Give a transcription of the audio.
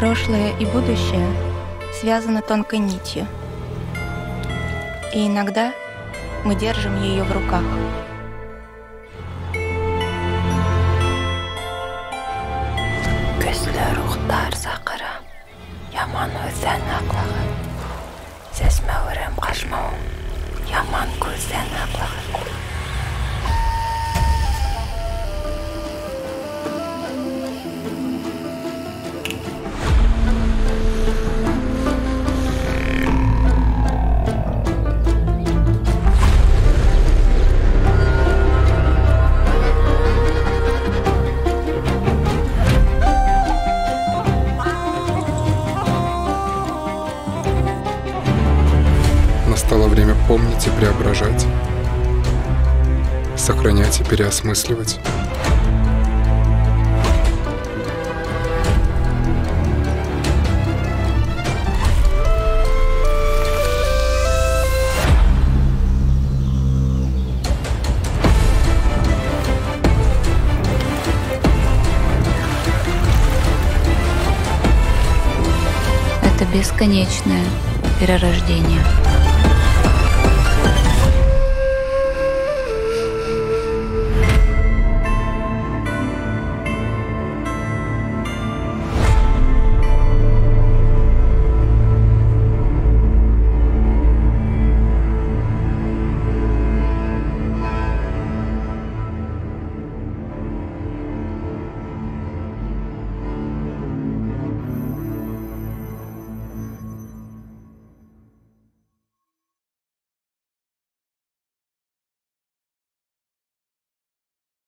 Прошлое и будущее связаны тонкой нитью, и иногда мы держим ее в руках. Настало время помнить и преображать, сохранять и переосмысливать. Это бесконечное перерождение.